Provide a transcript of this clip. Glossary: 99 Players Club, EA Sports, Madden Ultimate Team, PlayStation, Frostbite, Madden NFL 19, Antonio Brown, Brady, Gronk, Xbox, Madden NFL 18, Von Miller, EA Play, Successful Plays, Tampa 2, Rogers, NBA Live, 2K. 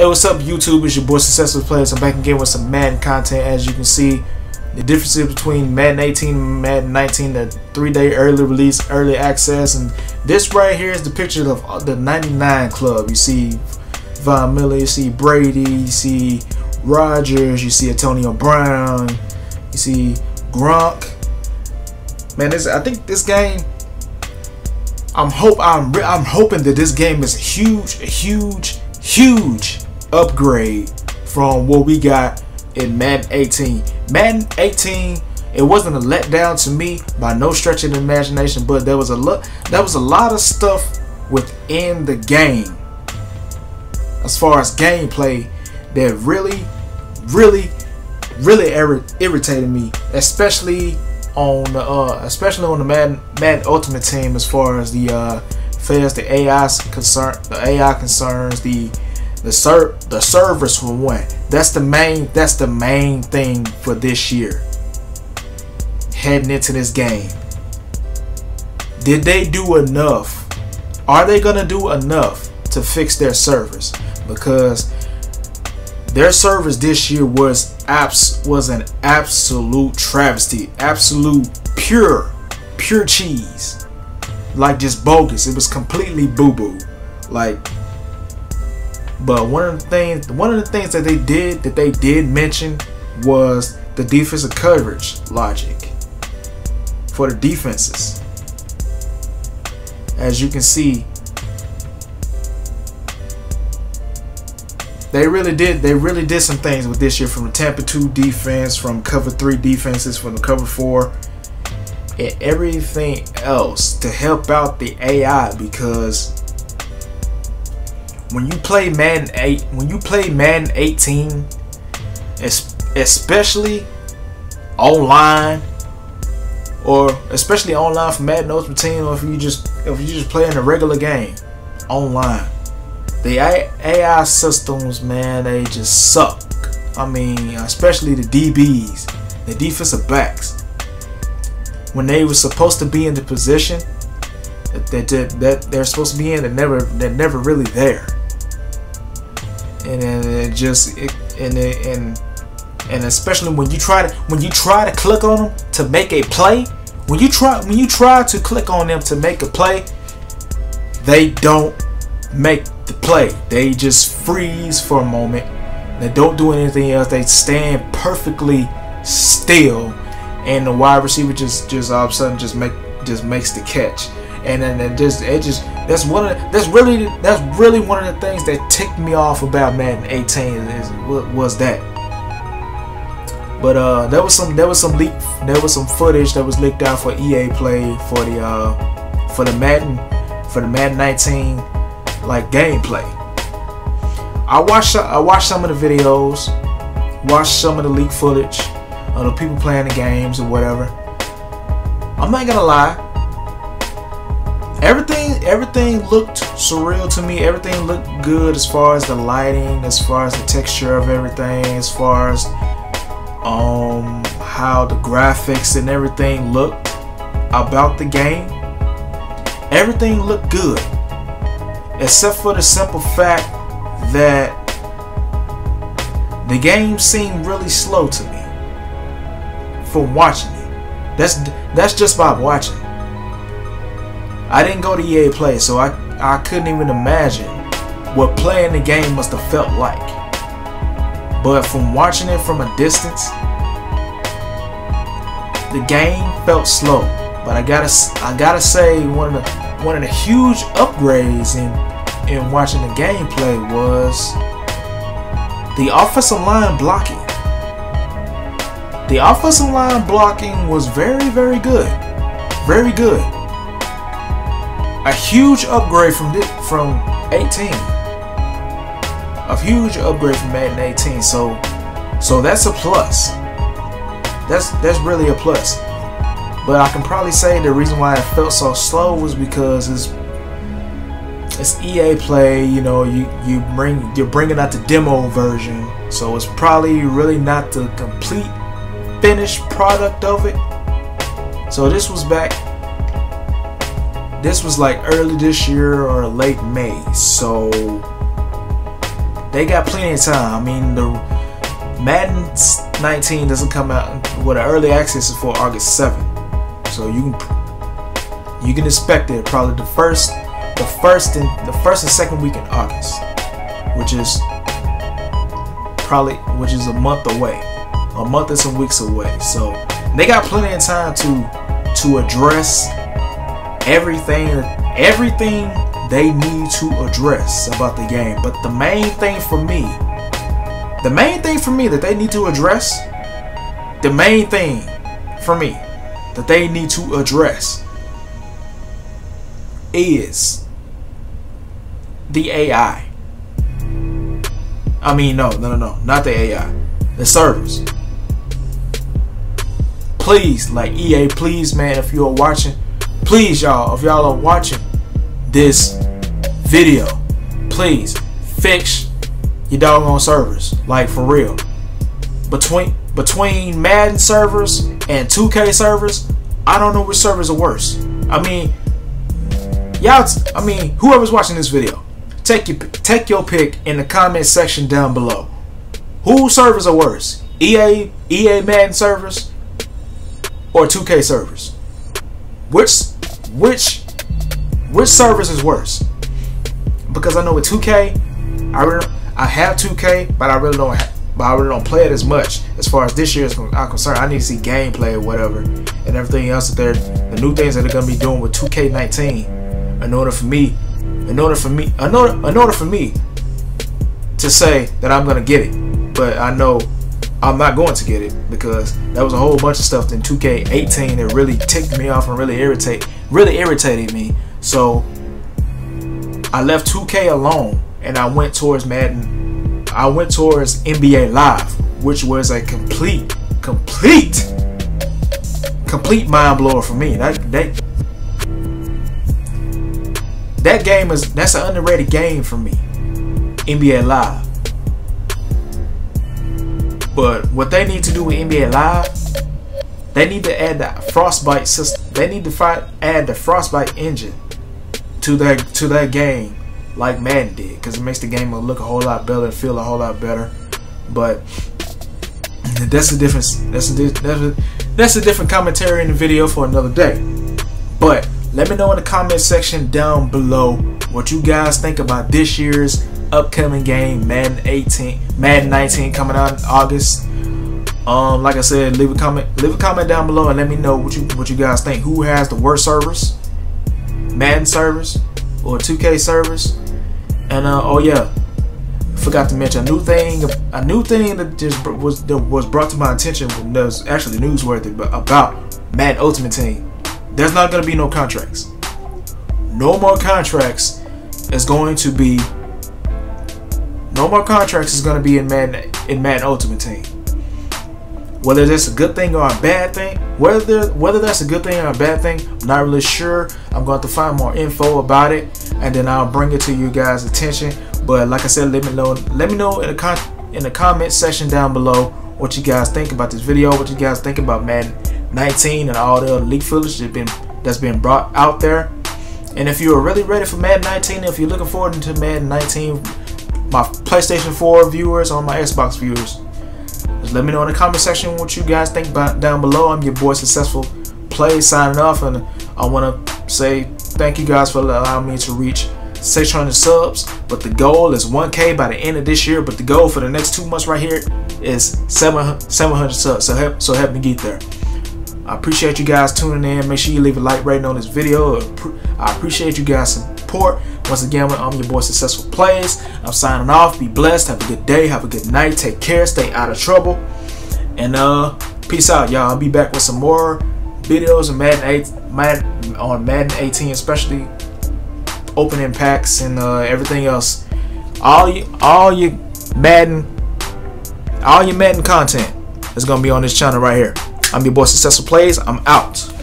Hey, what's up, YouTube? It's your boy Successful Players. I'm back again with some Madden content. As you can see, the differences between Madden 18 and Madden 19, the 3-day early release, early access, and this right here is the picture of the 99 club. You see Von Miller, you see Brady, you see Rogers, you see Antonio Brown, you see Gronk. Man, I think this game, I'm hoping that this game is a huge upgrade from what we got in Madden 18. Madden 18, it wasn't a letdown to me by no stretch of the imagination, but there was a lot of stuff within the game as far as gameplay that really irritated me, especially on the Madden Ultimate Team, as far as the AI concerns, the servers for one. That's the main thing for this year. Heading into this game, did they do enough? Are they gonna do enough to fix their servers? Because their servers this year was an absolute travesty, absolute pure cheese. Like, just bogus. It was completely boo-boo. Like, but one of the things that they did mention was the defensive coverage logic for the defenses. As you can see, they really did some things with this year, from the Tampa 2 defense, from cover 3 defenses, from the cover 4, and everything else to help out the AI. Because when you play Madden 8, when you play Madden 18, especially online from Madden Ultimate Team, or if you just playing a regular game online, the AI systems, man, they just suck. I mean, especially the DBs, the defensive backs. When they were supposed to be in the position that they're supposed to be in, they're never really there. And then and especially when you try to click on them to make a play, when you try to click on them to make a play, they don't make the play. They just freeze for a moment. They don't do anything else. They stand perfectly still, and the wide receiver just all of a sudden just makes the catch. And then that's really one of the things that ticked me off about Madden 18 was that. But there was some footage that was leaked out for EA Play for the Madden 19 like gameplay. I watched some of the videos, watched some of the leaked footage of the people playing the games or whatever. I'm not gonna lie, everything looked surreal to me. Everything looked good as far as the lighting, as far as the texture of everything, as far as how the graphics and everything looked about the game. Everything looked good, except for the simple fact that the game seemed really slow to me. From watching it, that's just by watching. I didn't go to EA Play, so I couldn't even imagine what playing the game must have felt like. But from watching it from a distance, the game felt slow. But I gotta say, one of the huge upgrades in watching the gameplay was the offensive line blocking. The offensive line blocking was very, very good. Very good. A huge upgrade from 18. A huge upgrade from Madden 18. So that's a plus. That's really a plus. But I can probably say the reason why it felt so slow was because it's EA Play. You know, you're bringing out the demo version, so it's probably really not the complete finished product of it. So this was like early this year or late May, so they got plenty of time. I mean, the Madden 19 doesn't come out with an early access for August 7th, so you can expect it probably the first and second week in August, which is a month away, a month and some weeks away. So they got plenty of time to address everything they need to address about the game. But the main thing for me that they need to address is the AI. I mean, no, not the AI, the servers. Please, like EA, please, man, if you are watching, please, y'all, if y'all are watching this video, please fix your doggone servers, like, for real. Between Madden servers and 2K servers, I don't know which servers are worse. I mean, y'all, I mean, whoever's watching this video, take your pick in the comment section down below. Whose servers are worse? EA Madden servers or 2K servers? Which service is worse? Because I know with 2K, I have 2K, but I really don't play it as much. As far as this year is concerned, I need to see gameplay or whatever and everything else that the new things that they're gonna be doing with 2K19 in order for me to say that I'm gonna get it. But I know I'm not going to get it, because that was a whole bunch of stuff in 2K18 that really ticked me off and really irritated me. So I left 2K alone and I went towards Madden. I went towards NBA Live, which was a complete mind blower for me. That game that's an underrated game for me, NBA Live. But what they need to do with NBA Live, they need to add the Frostbite system. They need to add the Frostbite engine to that game, like Madden did, because it makes the game look a whole lot better and feel a whole lot better. But that's a difference. That's a different commentary in the video for another day. But let me know in the comment section down below what you guys think about this year's upcoming game, Madden 19 coming out in August. Like I said, leave a comment down below and let me know what you guys think. Who has the worst servers, Madden servers or 2K servers? And oh yeah, forgot to mention a new thing that just was brought to my attention, that was actually newsworthy, but about Madden Ultimate Team. There's not gonna be no contracts. No more contracts is going to be. No more contracts is going to be in Madden Ultimate Team. Whether that's a good thing or a bad thing, whether that's a good thing or a bad thing, I'm not really sure. I'm going to find more info about it, and then I'll bring it to you guys' attention. But like I said, let me know in the comment section down below what you guys think about this video, what you guys think about Madden 19 and all the leak footage that's been brought out there. And if you are really ready for Madden 19, if you're looking forward to Madden 19. My PlayStation 4 viewers, or my Xbox viewers, just let me know in the comment section what you guys think down below. I'm your boy Successful Play, signing off, and I want to say thank you guys for allowing me to reach 600 subs. But the goal is 1K by the end of this year. But the goal for the next 2 months right here is 700 subs. So help me get there. I appreciate you guys tuning in. Make sure you leave a like rating on this video. I appreciate you guys' support. Once again, I'm your boy Successful Plays. I'm signing off. Be blessed. Have a good day. Have a good night. Take care. Stay out of trouble. And peace out, y'all. I'll be back with some more videos on Madden 18, especially opening packs and everything else. All your Madden content is gonna be on this channel right here. I'm your boy Successful Plays. I'm out.